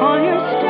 call you.